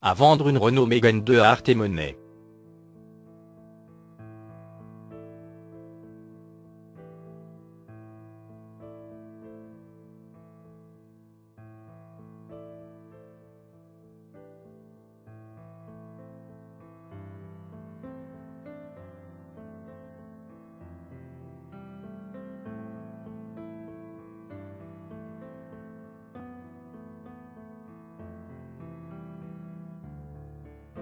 à vendre une Renault Mégane 2 à Arthémonay.